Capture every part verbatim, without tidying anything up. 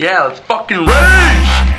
Yeah, let's fucking rage!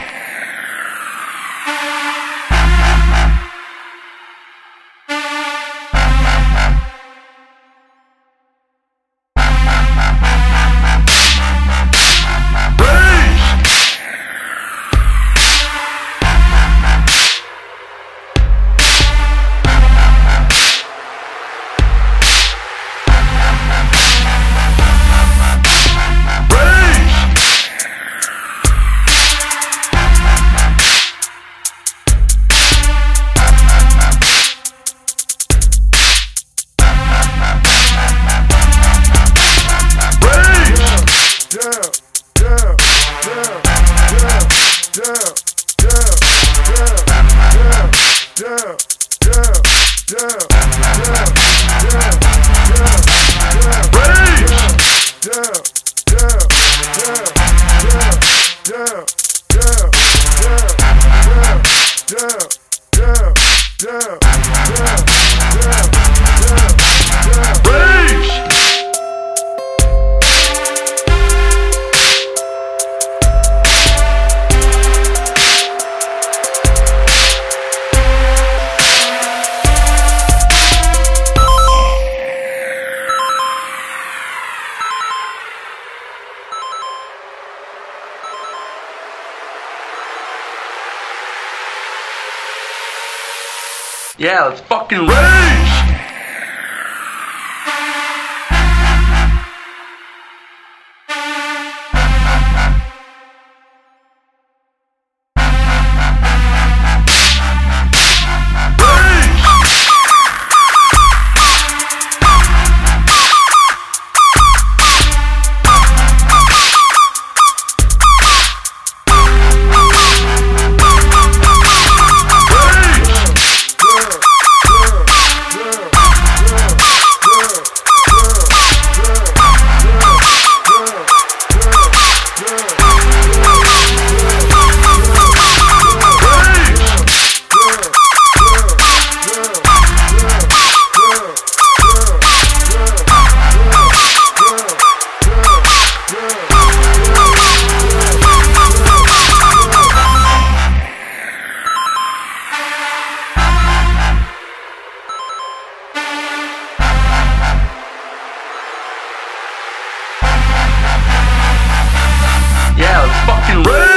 Yeah, let's fucking rage! Fucking ready.